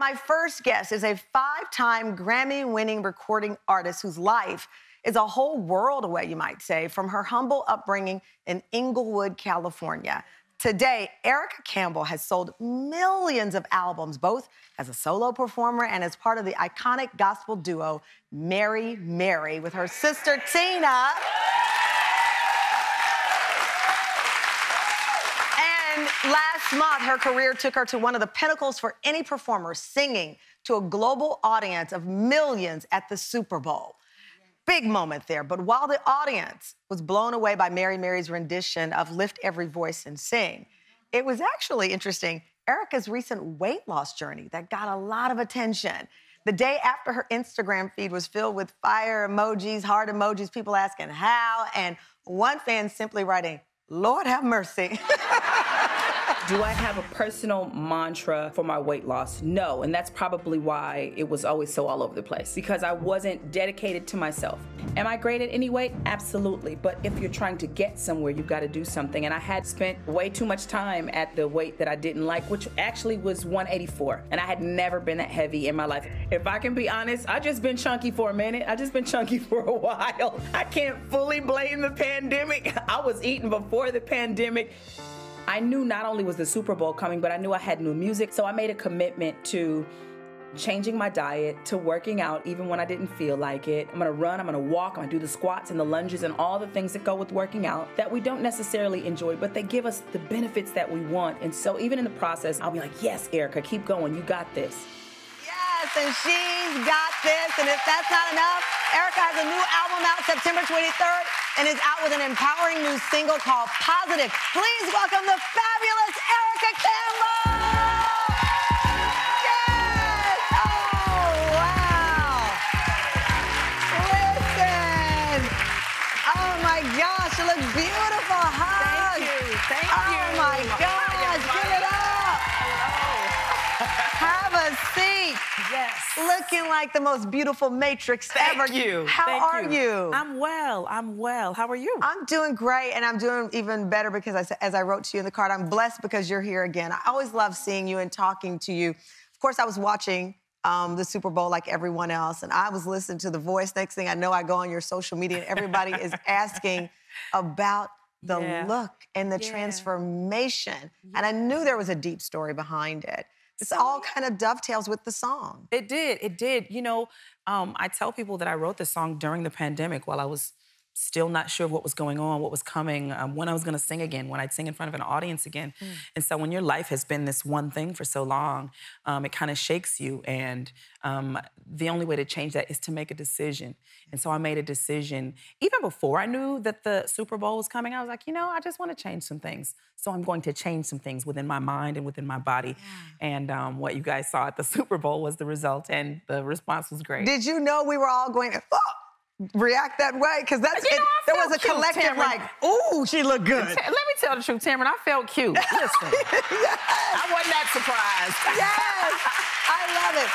My first guest is a five-time Grammy-winning recording artist whose life is a whole world away, you might say, from her humble upbringing in Inglewood, California. Today, Erica Campbell has sold millions of albums, both as a solo performer and as part of the iconic gospel duo Mary Mary with her sister Tina. Last month, her career took her to one of the pinnacles for any performer, singing to a global audience of millions at the Super Bowl. Big moment there, but while the audience was blown away by Mary Mary's rendition of Lift Every Voice and Sing, it was actually interesting, Erica's recent weight loss journey that got a lot of attention. The day after, her Instagram feed was filled with fire emojis, heart emojis, people asking how, and one fan simply writing, "Lord have mercy." Do I have a personal mantra for my weight loss? No, and that's probably why it was always so all over the place, because I wasn't dedicated to myself. Am I great at any weight? Absolutely, but if you're trying to get somewhere, you've got to do something, and I had spent way too much time at the weight that I didn't like, which actually was 184, and I had never been that heavy in my life. If I can be honest, I've just been chunky for a minute. I've just been chunky for a while. I can't fully blame the pandemic. I was eating before the pandemic. I knew not only was the Super Bowl coming, but I knew I had new music, so I made a commitment to changing my diet, to working out even when I didn't feel like it. I'm gonna run, I'm gonna walk, I'm gonna do the squats and the lunges and all the things that go with working out that we don't necessarily enjoy, but they give us the benefits that we want. And so even in the process, I'll be like, yes, Erica, keep going, you got this. Yes, and she's got this, and if that's not enough, Erica has a new album out September 23rd and is out with an empowering new single called Positive. Please welcome the fabulous Erica Campbell! Yes! Oh, wow! Listen! Oh, my gosh, you look beautiful. Hug! Thank you, thank you. Oh, my gosh, give it up! Have a seat. Yes. Looking like the most beautiful matrix ever. Thank you. How are you? I'm well. I'm well. How are you? I'm doing great, and I'm doing even better because, as I wrote to you in the card, I'm blessed because you're here again. I always love seeing you and talking to you. Of course, I was watching the Super Bowl like everyone else, and I was listening to The Voice. Next thing I know, I go on your social media, and everybody is asking about the look and the transformation. And I knew there was a deep story behind it. This all kind of dovetails with the song. It did, it did. You know, I tell people that I wrote this song during the pandemic while I was still not sure of what was going on, what was coming, when I was gonna sing again, when I'd sing in front of an audience again. And so when your life has been this one thing for so long, it kind of shakes you. And the only way to change that is to make a decision. And so I made a decision. Even before I knew that the Super Bowl was coming, I was like, you know, I just want to change some things. So I'm going to change some things within my mind and within my body. And what you guys saw at the Super Bowl was the result, and the response was great. Did you know we were all going to react that way? Because that's it, there was a collective Tamron, like, ooh, she looked good. Let me tell the truth, Tamron, I felt cute. Listen, I wasn't that surprised. I love it.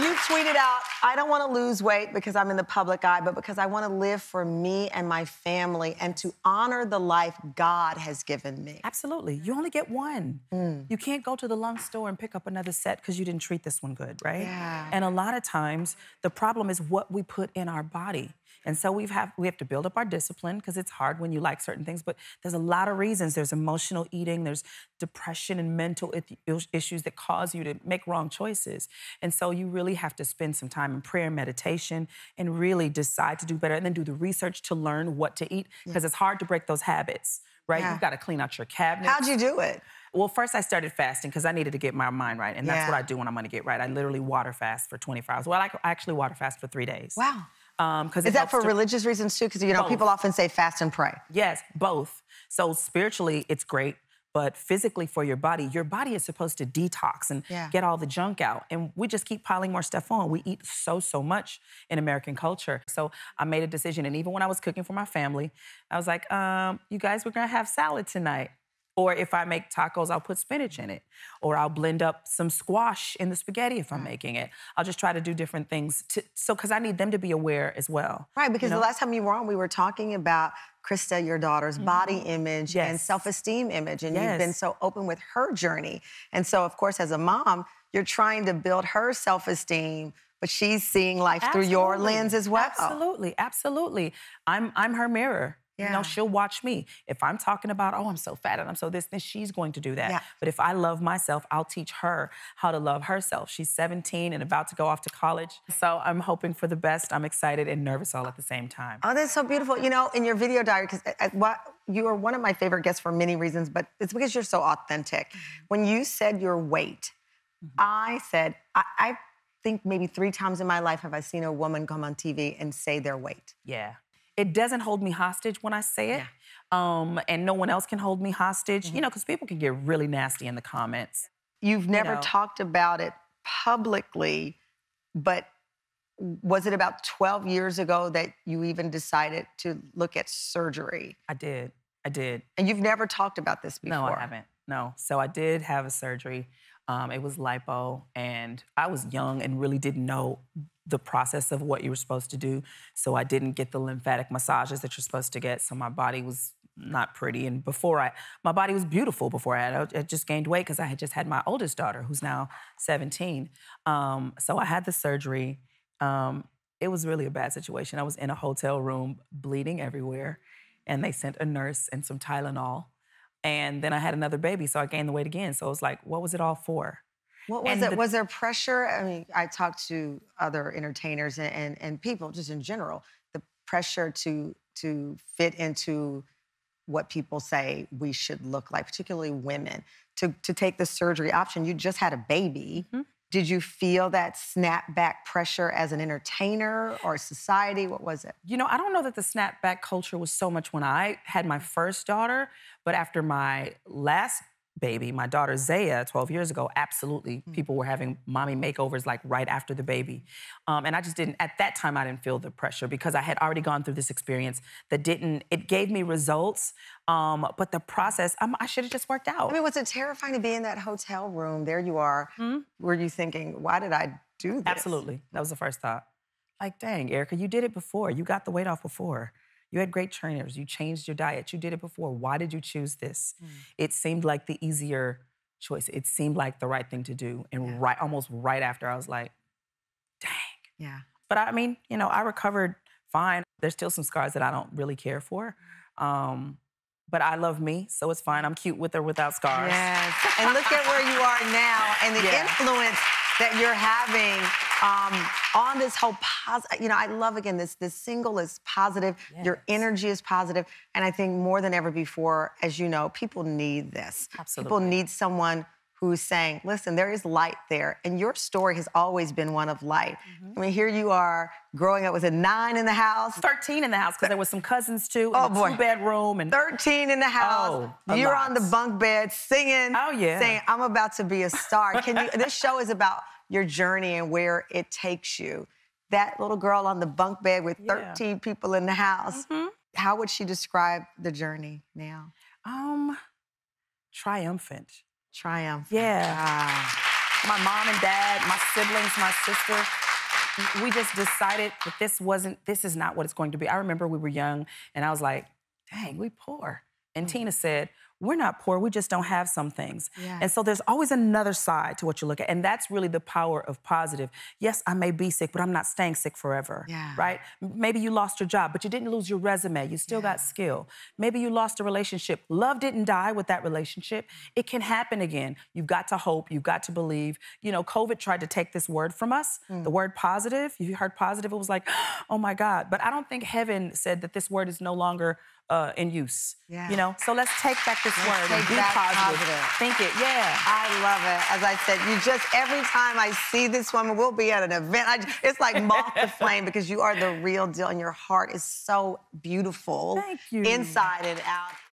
You tweeted out, I don't want to lose weight because I'm in the public eye, but because I want to live for me and my family and to honor the life God has given me. Absolutely. You only get one. You can't go to the Lung store and pick up another set because you didn't treat this one good, right? And a lot of times, the problem is what we put in our body. And so we have to build up our discipline because it's hard when you like certain things, but there's a lot of reasons. There's emotional eating, there's depression and mental issues that cause you to make wrong choices. And so you really have to spend some time in prayer and meditation and really decide to do better and then do the research to learn what to eat because it's hard to break those habits, right? You've got to clean out your cabinet. How'd you do it? Well, first I started fasting because I needed to get my mind right, and that's what I do when I'm going to get right. I literally water fast for 24 hours. Well, I actually water fast for 3 days. Wow. Is that for religious reasons too? Because, you know, people often say fast and pray. Yes, both. So spiritually, it's great, but physically for your body is supposed to detox and get all the junk out. And we just keep piling more stuff on. We eat so much in American culture. So I made a decision. And even when I was cooking for my family, I was like, you guys, we're going to have salad tonight. Or if I make tacos, I'll put spinach in it. Or I'll blend up some squash in the spaghetti if I'm making it. I'll just try to do different things. Because I need them to be aware as well. Right, because the last time you were on, we were talking about Krista, your daughter's body image and self-esteem image. And you've been so open with her journey. And so, of course, as a mom, you're trying to build her self-esteem, but she's seeing life through your lens as well. Absolutely, absolutely. I'm her mirror. Yeah. You know, she'll watch me. If I'm talking about, oh, I'm so fat and I'm so this, then she's going to do that. Yeah. But if I love myself, I'll teach her how to love herself. She's 17 and about to go off to college. So I'm hoping for the best. I'm excited and nervous all at the same time. Oh, that's so beautiful. You know, in your video diary, because you are one of my favorite guests for many reasons, but it's because you're so authentic. When you said your weight, I said, I think maybe 3 times in my life have I seen a woman come on TV and say their weight. Yeah. It doesn't hold me hostage when I say it, and no one else can hold me hostage, you know, because people can get really nasty in the comments. You've never talked about it publicly, but was it about 12 years ago that you even decided to look at surgery? I did. And you've never talked about this before? No, I haven't, no. So I did have a surgery. It was lipo, and I was young and really didn't know the process of what you were supposed to do. So I didn't get the lymphatic massages that you're supposed to get. So my body was not pretty. And my body was beautiful before I just gained weight because I had just had my oldest daughter, who's now 17. So I had the surgery. It was really a bad situation. I was in a hotel room, bleeding everywhere. And they sent a nurse and some Tylenol. And then I had another baby, so I gained the weight again. So it was like, what was it all for? What was it? Was there pressure? I mean, I talked to other entertainers and people just in general, the pressure to fit into what people say we should look like, particularly women, to take the surgery option. You just had a baby. Mm-hmm. Did you feel that snapback pressure as an entertainer or society? What was it? You know, I don't know that the snapback culture was so much when I had my first daughter, but after my last baby, my daughter Zaya, 12 years ago, absolutely, people were having mommy makeovers like right after the baby. And I just didn't, at that time, I didn't feel the pressure because I had already gone through this experience that didn't, it gave me results, but the process, I should have just worked out. I mean, was it terrifying to be in that hotel room? There you are. Were you thinking, why did I do this? Absolutely, that was the first thought. Like, dang, Erica, you did it before. You got the weight off before. You had great trainers, you changed your diet, you did it before. Why did you choose this? It seemed like the easier choice. It seemed like the right thing to do. And almost right after, I was like, dang. Yeah. But I mean, you know, I recovered fine. There's still some scars that I don't really care for. But I love me, so it's fine. I'm cute with or without scars. Yes. And look at where you are now and the influence that you're having on this whole positive, you know, I love, again, this single is positive, your energy is positive, and I think more than ever before, as you know, people need this. Absolutely. People need someone who's saying, listen, there is light there, and your story has always been one of light. I mean, here you are growing up with a 9 in the house. 13 in the house, because there were some cousins, too, in a 2-bedroom. And 13 in the house. Oh, you're on the bunk bed singing, saying, I'm about to be a star. Can you? This show is about your journey and where it takes you. That little girl on the bunk bed with 13 people in the house, how would she describe the journey now? Triumphant. Triumphant. Yeah. My mom and dad, my siblings, my sister, we just decided that this is not what it's going to be. I remember we were young, and I was like, dang, we poor. And Tina said, we're not poor, we just don't have some things. And so there's always another side to what you look at, and that's really the power of positive. Yes, I may be sick, but I'm not staying sick forever, right? Maybe you lost your job, but you didn't lose your resume, you still got skill. Maybe you lost a relationship. Love didn't die with that relationship. It can happen again. You've got to hope, you've got to believe. You know, COVID tried to take this word from us, the word positive. If you heard positive, it was like, oh my God. But I don't think heaven said that this word is no longer in use, you know? So let's take back this word and be positive. Think it, I love it. As I said, you just, every time I see this woman, we'll be at an event. It's like moth to flame because you are the real deal and your heart is so beautiful. Thank you. Inside and out.